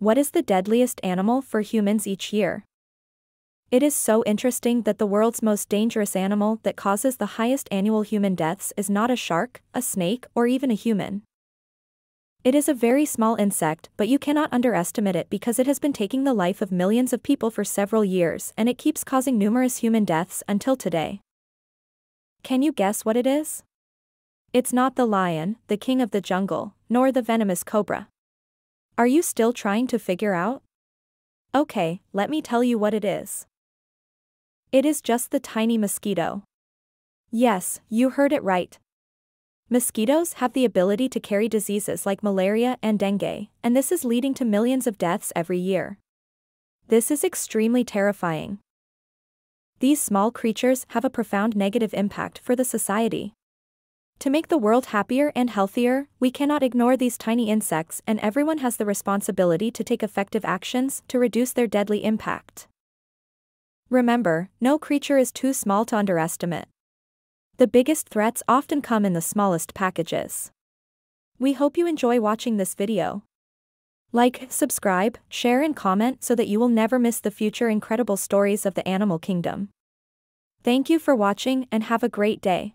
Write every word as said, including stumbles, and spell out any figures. What is the deadliest animal for humans each year? It is so interesting that the world's most dangerous animal that causes the highest annual human deaths is not a shark, a snake, or even a human. It is a very small insect, but you cannot underestimate it because it has been taking the life of millions of people for several years and it keeps causing numerous human deaths until today. Can you guess what it is? It's not the lion, the king of the jungle, nor the venomous cobra. Are you still trying to figure out? Okay, let me tell you what it is. It is just the tiny mosquito. Yes, you heard it right. Mosquitoes have the ability to carry diseases like malaria and dengue, and this is leading to millions of deaths every year. This is extremely terrifying. These small creatures have a profound negative impact for the society. To make the world happier and healthier, we cannot ignore these tiny insects, and everyone has the responsibility to take effective actions to reduce their deadly impact. Remember, no creature is too small to underestimate. The biggest threats often come in the smallest packages. We hope you enjoy watching this video. Like, subscribe, share and comment so that you will never miss the future incredible stories of the animal kingdom. Thank you for watching and have a great day.